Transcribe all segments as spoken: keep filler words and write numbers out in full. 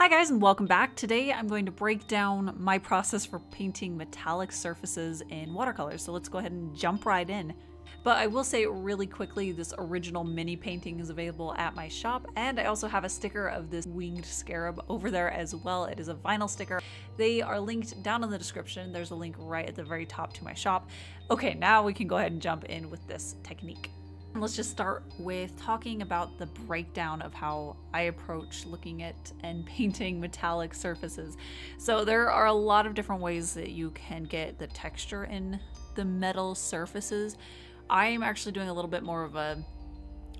Hi guys and welcome back. Today I'm going to break down my process for painting metallic surfaces in watercolors, so let's go ahead and jump right in. But I will say really quickly, this original mini painting is available at my shop, and I also have a sticker of this winged scarab over there as well. It is a vinyl sticker. They are linked down in the description. There's a link right at the very top to my shop. Okay, now we can go ahead and jump in with this technique. Let's just start with talking about the breakdown of how I approach looking at and painting metallic surfaces. So there are a lot of different ways that you can get the texture in the metal surfaces. I'm actually doing a little bit more of a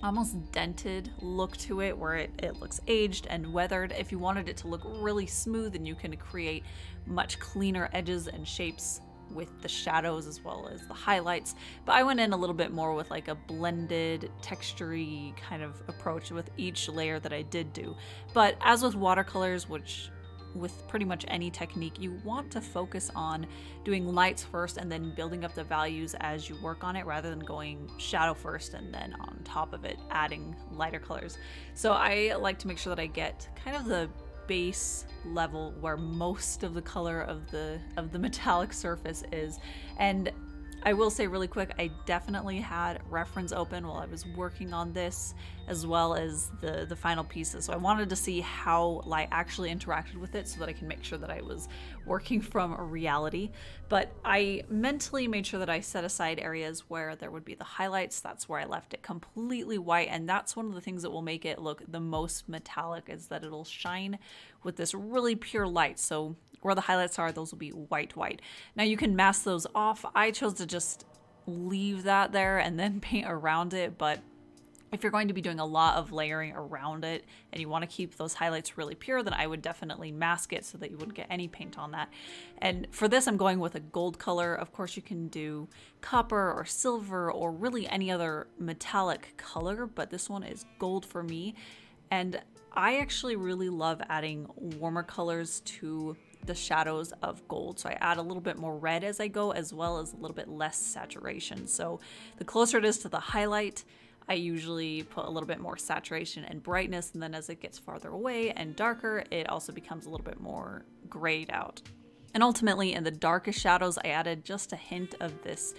almost dented look to it, where it, it looks aged and weathered. If you wanted it to look really smooth, then you can create much cleaner edges and shapes with the shadows as well as the highlights, but I went in a little bit more with like a blended texture-y kind of approach with each layer that I did do. But as with watercolors, which with pretty much any technique, you want to focus on doing lights first and then building up the values as you work on it, rather than going shadow first and then on top of it adding lighter colors. So I like to make sure that I get kind of the base level where most of the color of the of the metallic surface is. And I will say really quick, I definitely had reference open while I was working on this, as well as the the final pieces, so I wanted to see how I actually interacted with it so that I can make sure that I was working from a reality. But I mentally made sure that I set aside areas where there would be the highlights. That's where I left it completely white, and that's one of the things that will make it look the most metallic, is that it'll shine with this really pure light. So where the highlights are, those will be white white. Now you can mask those off. I chose to just leave that there and then paint around it, but if you're going to be doing a lot of layering around it and you want to keep those highlights really pure, then I would definitely mask it so that you wouldn't get any paint on that. And for this, I'm going with a gold color. Of course, you can do copper or silver or really any other metallic color, but this one is gold for me. And I actually really love adding warmer colors to the shadows of gold, so I add a little bit more red as I go, as well as a little bit less saturation. So the closer it is to the highlight, I usually put a little bit more saturation and brightness, and then as it gets farther away and darker, it also becomes a little bit more grayed out. And ultimately, in the darkest shadows, I added just a hint of this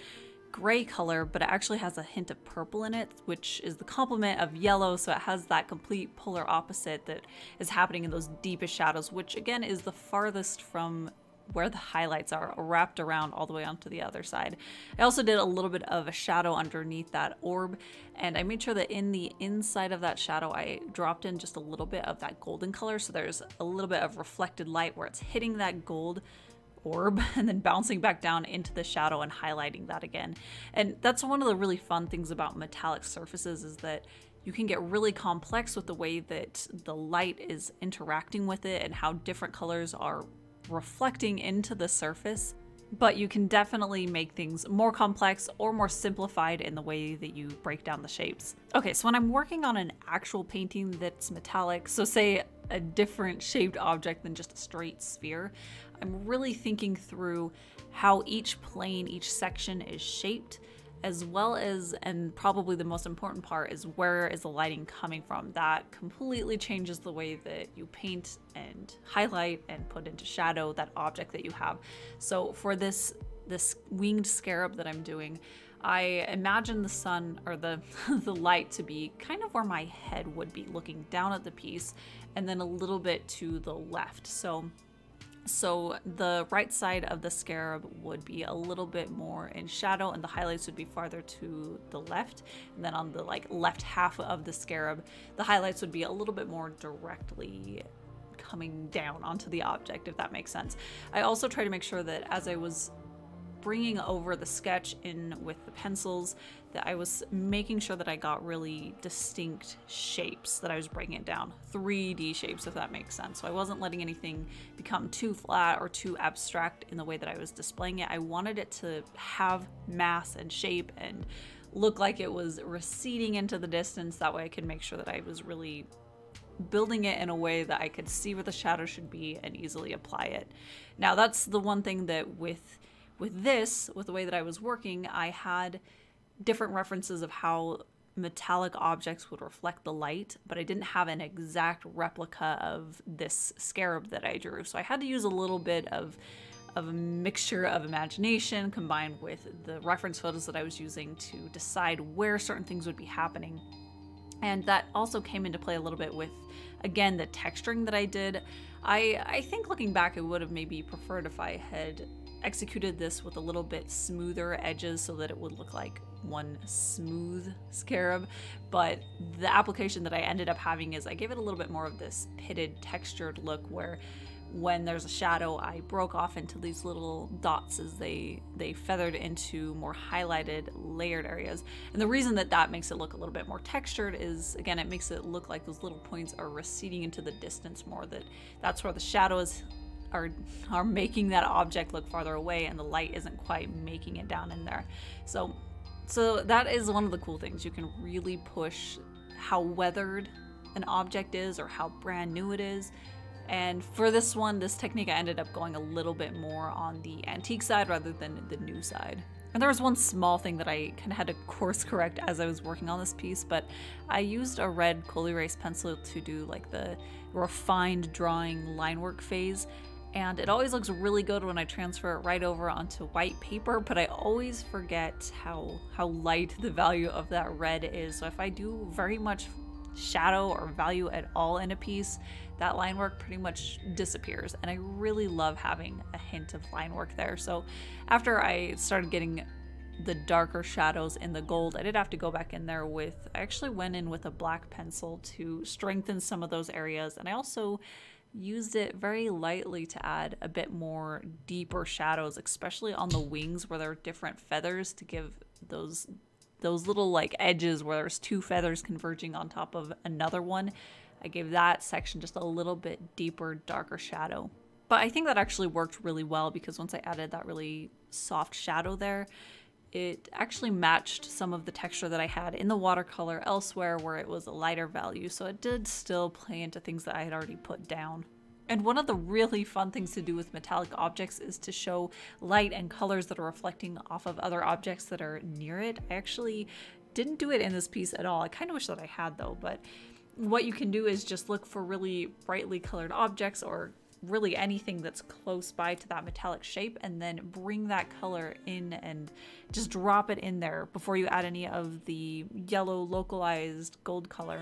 gray color, but it actually has a hint of purple in it, which is the complement of yellow, so it has that complete polar opposite that is happening in those deepest shadows, which again is the farthest from where the highlights are, wrapped around all the way onto the other side. I also did a little bit of a shadow underneath that orb, and I made sure that in the inside of that shadow, I dropped in just a little bit of that golden color, so there's a little bit of reflected light where it's hitting that gold orb and then bouncing back down into the shadow and highlighting that again. And that's one of the really fun things about metallic surfaces, is that you can get really complex with the way that the light is interacting with it and how different colors are reflecting into the surface. But you can definitely make things more complex or more simplified in the way that you break down the shapes. Okay, so when I'm working on an actual painting that's metallic, so say a different shaped object than just a straight sphere, I'm really thinking through how each plane, each section is shaped, as well as, and probably the most important part, is where is the lighting coming from. That completely changes the way that you paint and highlight and put into shadow that object that you have. So for this this winged scarab that I'm doing, I imagine the sun, or the the light, to be kind of where my head would be, looking down at the piece, and then a little bit to the left. So So the right side of the scarab would be a little bit more in shadow, and the highlights would be farther to the left. And then on the like left half of the scarab, the highlights would be a little bit more directly coming down onto the object, if that makes sense. I also try to make sure that as I was bringing over the sketch in with the pencils, that I was making sure that I got really distinct shapes, that I was breaking it down, three D shapes, if that makes sense. So I wasn't letting anything become too flat or too abstract in the way that I was displaying it. I wanted it to have mass and shape and look like it was receding into the distance. That way I could make sure that I was really building it in a way that I could see where the shadow should be and easily apply it. Now that's the one thing that with With this, with the way that I was working, I had different references of how metallic objects would reflect the light, but I didn't have an exact replica of this scarab that I drew. So I had to use a little bit of, of a mixture of imagination combined with the reference photos that I was using to decide where certain things would be happening. And that also came into play a little bit with, again, the texturing that I did. I, I think looking back, I would have maybe preferred if I had executed this with a little bit smoother edges so that it would look like one smooth scarab, but the application that I ended up having is I gave it a little bit more of this pitted textured look where when there's a shadow, I broke off into these little dots as they they feathered into more highlighted, layered areas. And the reason that that makes it look a little bit more textured is, again, it makes it look like those little points are receding into the distance more, that that's where the shadows are are making that object look farther away and the light isn't quite making it down in there. So, so that is one of the cool things. You can really push how weathered an object is or how brand new it is. And for this one, this technique, I ended up going a little bit more on the antique side rather than the new side. And there was one small thing that I kind of had to course correct as I was working on this piece, but I used a red coal erase pencil to do like the refined drawing line work phase. And it always looks really good when I transfer it right over onto white paper, but I always forget how, how light the value of that red is. So if I do very much shadow or value at all in a piece, that line work pretty much disappears, and I really love having a hint of line work there. So after I started getting the darker shadows in the gold, I did have to go back in there with, I actually went in with a black pencil to strengthen some of those areas, and I also used it very lightly to add a bit more deeper shadows, especially on the wings where there are different feathers, to give those those little like edges where there's two feathers converging on top of another one. I gave that section just a little bit deeper, darker shadow. But I think that actually worked really well because once I added that really soft shadow there, it actually matched some of the texture that I had in the watercolor elsewhere where it was a lighter value. So it did still play into things that I had already put down. And one of the really fun things to do with metallic objects is to show light and colors that are reflecting off of other objects that are near it. I actually didn't do it in this piece at all. I kind of wish that I had though, but what you can do is just look for really brightly colored objects or really anything that's close by to that metallic shape, and then bring that color in and just drop it in there before you add any of the yellow localized gold color.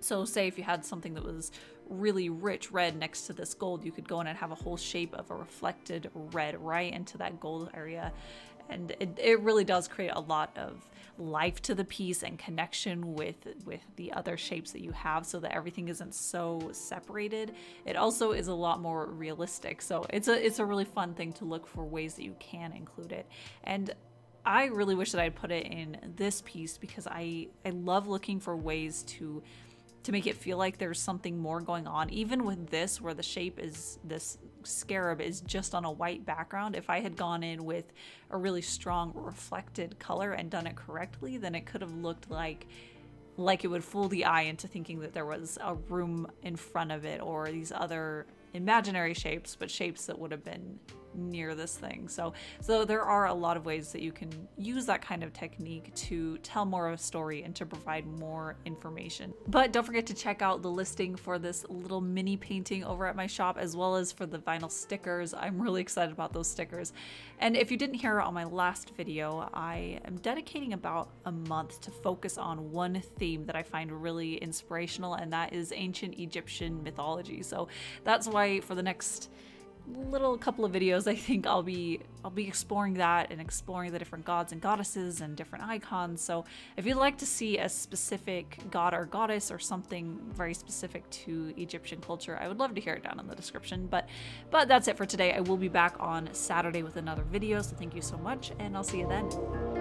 So say if you had something that was really rich red next to this gold, you could go in and have a whole shape of a reflected red right into that gold area. And it, it really does create a lot of life to the piece and connection with, with the other shapes that you have so that everything isn't so separated. It also is a lot more realistic. So it's a, it's a really fun thing to look for ways that you can include it. And I really wish that I'd put it in this piece because I, I love looking for ways to to make it feel like there's something more going on. Even with this, where the shape is, this scarab is just on a white background, if I had gone in with a really strong reflected color and done it correctly, then it could have looked like, like it would fool the eye into thinking that there was a room in front of it or these other imaginary shapes, but shapes that would have been near this thing. So, so there are a lot of ways that you can use that kind of technique to tell more of a story and to provide more information. But don't forget to check out the listing for this little mini painting over at my shop, as well as for the vinyl stickers. I'm really excited about those stickers. And if you didn't hear on my last video, I am dedicating about a month to focus on one theme that I find really inspirational, and that is ancient Egyptian mythology. So that's why for the next little couple of videos, I think I'll be I'll be exploring that and exploring the different gods and goddesses and different icons. So if you'd like to see a specific god or goddess or something very specific to Egyptian culture, I would love to hear it down in the description. But but that's it for today. I will be back on Saturday with another video, so thank you so much, and I'll see you then.